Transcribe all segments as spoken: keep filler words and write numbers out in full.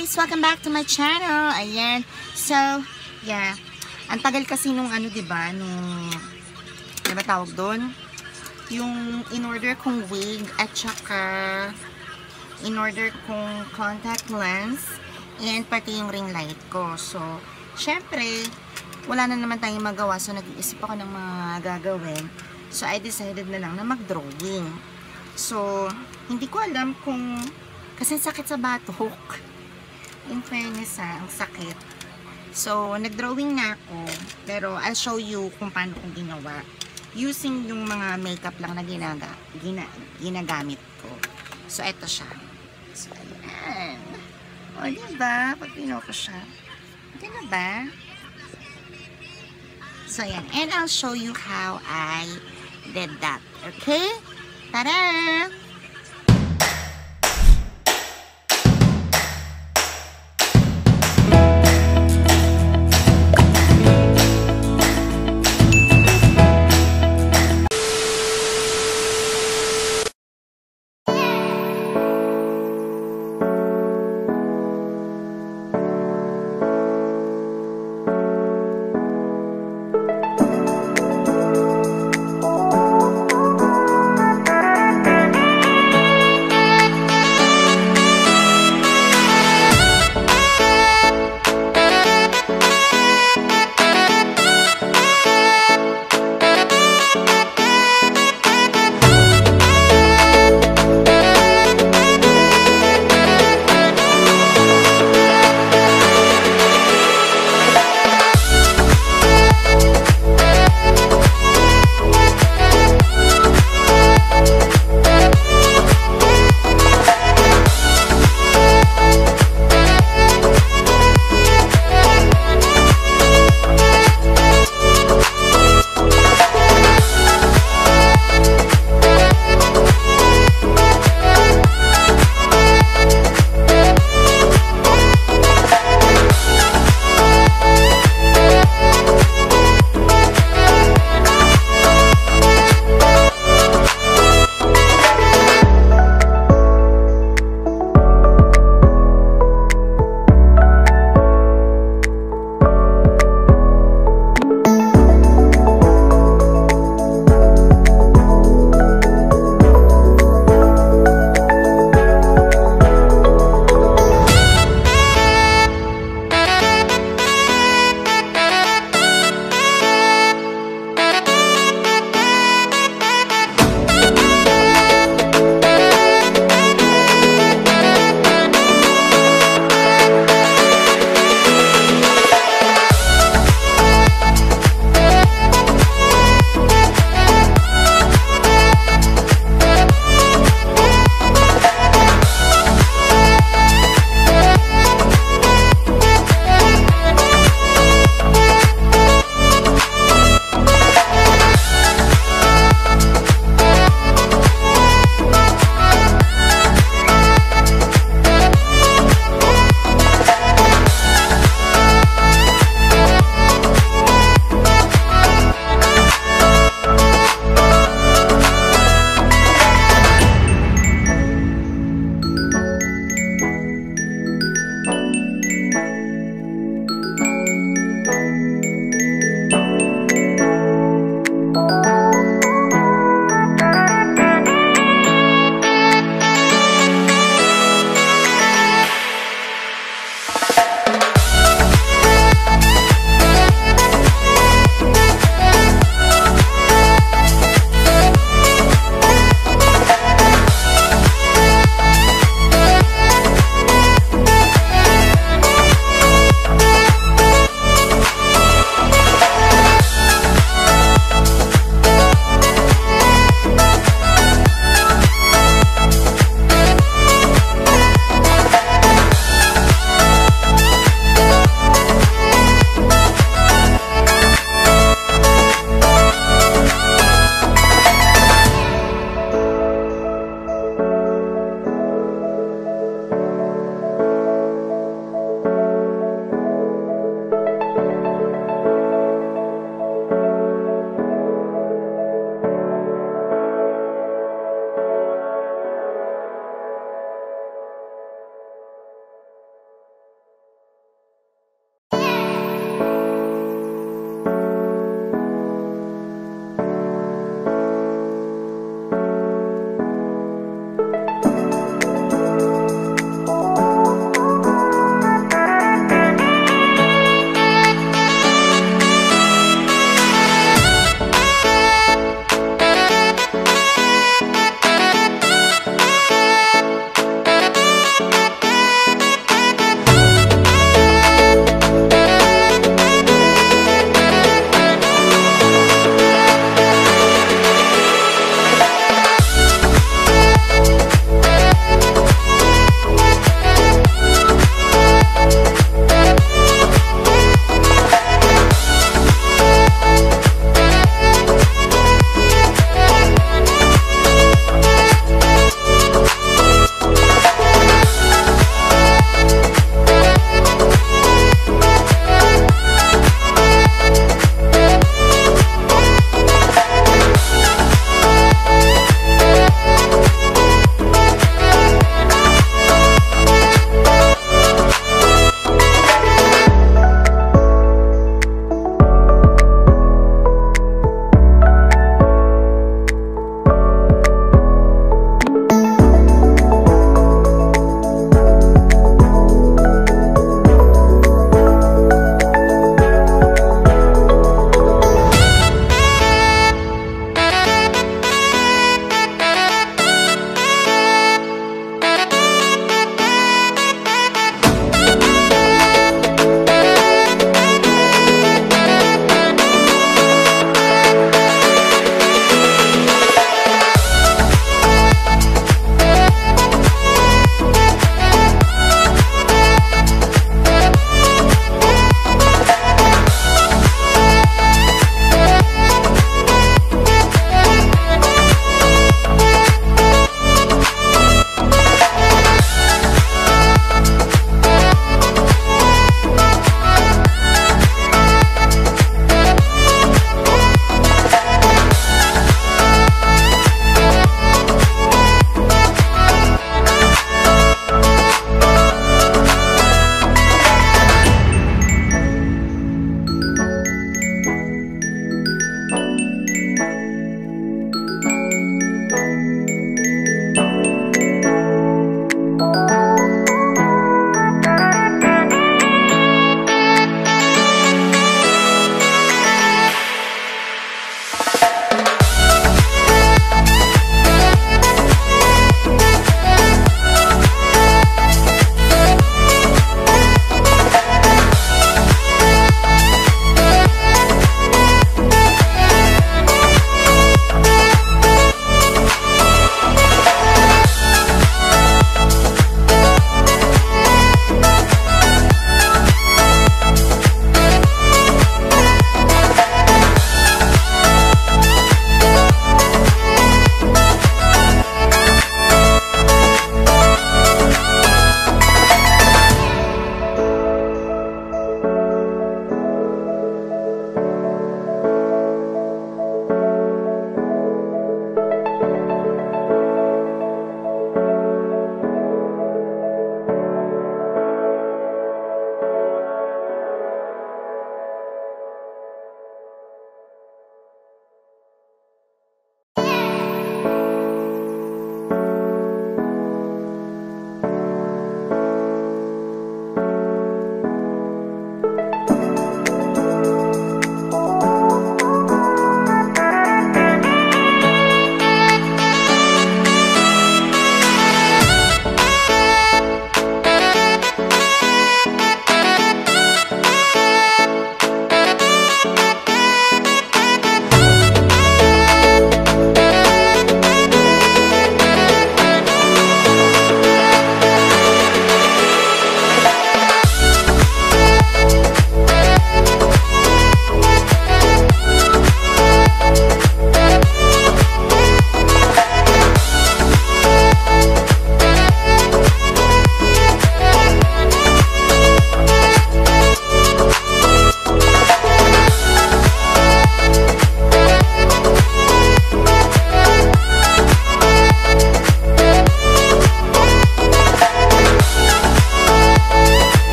guys, welcome back to my channel. Ayan. So, yeah. Ang tagal kasi nung ano, 'di ba? Nung ano ba tawag doon? Yung in-order kong wig at saka in-order kong contact lens and pati yung ring light ko. So, syempre, wala na naman tayong magawa. So, nag-iisip ako ng mga gagawin. So, I decided na lang na mag-drawing. So, hindi ko alam kung kasi sakit sa batok. In fairness ha, ang sakit. So, nag-drawing na ako. Pero, I'll show you kung paano kong ginawa. Using yung mga makeup lang na ginaga, gina, ginagamit ko. So, eto siya. So, ayan. O, diba? Pag pinoko siya. Hindi na ba? So, ayan. And I'll show you how I did that. Okay? Tada!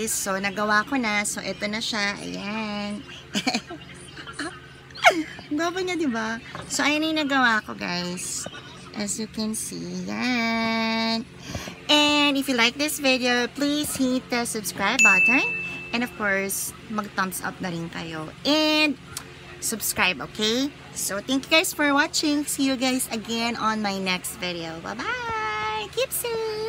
guys. So, nagawa ko na. So, ito na siya. Ayan. Gwapo niya, diba? So, ayan na yung nagawa ko, guys. As you can see. Ayan. And if you like this video, please hit the subscribe button. And of course, mag-thumbs up na rin kayo. And subscribe, okay? So, thank you guys for watching. See you guys again on my next video. Bye-bye! Keep safe!